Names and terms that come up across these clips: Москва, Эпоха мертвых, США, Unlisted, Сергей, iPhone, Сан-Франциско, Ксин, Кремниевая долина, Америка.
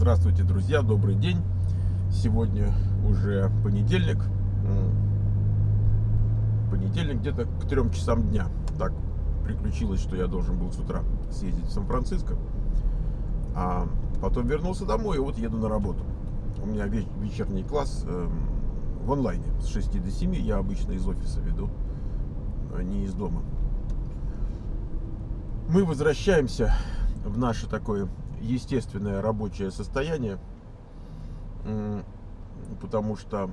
Здравствуйте, друзья, добрый день. Сегодня уже понедельник. Понедельник где-то к 3 часам дня. Так приключилось, что я должен был с утра съездить в Сан-Франциско, а потом вернулся домой и вот еду на работу. У меня вечерний класс в онлайне с 6 до 7. Я обычно из офиса веду, а не из дома. Мы возвращаемся в наше такое естественное рабочее состояние, потому что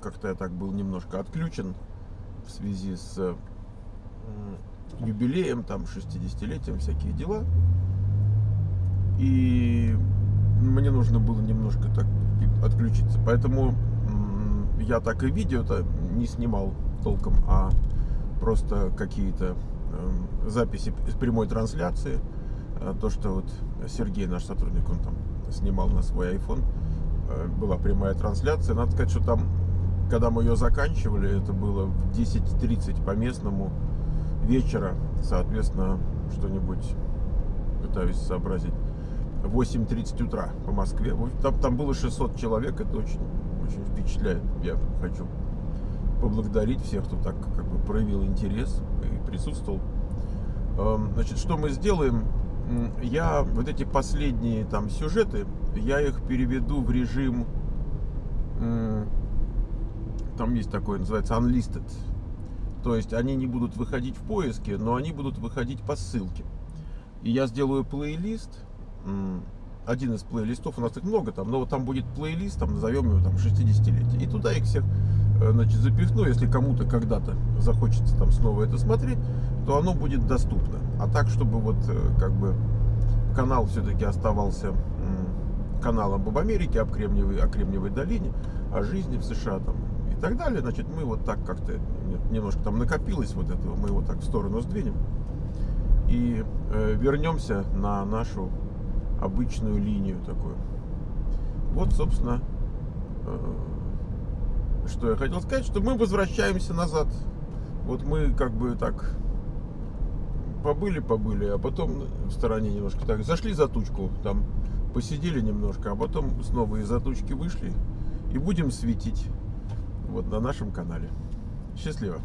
как-то я так был немножко отключен в связи с юбилеем, там 60-летием, всякие дела. И мне нужно было немножко так отключиться. Поэтому я так и видео-то не снимал толком, а просто какие-то записи из прямой трансляции. То, что вот Сергей, наш сотрудник, он там снимал на свой iPhone, была прямая трансляция. Надо сказать, что там, когда мы ее заканчивали, это было в 10:30 по местному вечера. Соответственно, что-нибудь, пытаюсь сообразить, 8:30 утра по Москве. Там было 600 человек, это очень, очень впечатляет. Я хочу поблагодарить всех, кто так как бы проявил интерес и присутствовал. Значит, что мы сделаем? Я вот эти последние там сюжеты, я их переведу в режим, там есть такое, называется Unlisted. То есть они не будут выходить в поиске, но они будут выходить по ссылке. И я сделаю плейлист, один из плейлистов, у нас их много там, но вот там будет плейлист, там назовем его там 60-летие. И туда их всех, значит, запихну, если кому-то когда-то захочется там снова это смотреть, то оно будет доступно. А так, чтобы вот как бы канал все-таки оставался каналом об Америке, о Кремниевой долине, о жизни в США там и так далее, значит, мы вот так как-то, немножко там накопилось вот этого, мы его так в сторону сдвинем и вернемся на нашу обычную линию такую. Вот, собственно, что я хотел сказать, что мы возвращаемся назад. Вот мы как бы так побыли, а потом в стороне немножко так зашли за тучку, там посидели немножко, а потом снова из-за тучки вышли и будем светить вот на нашем канале. Счастливо!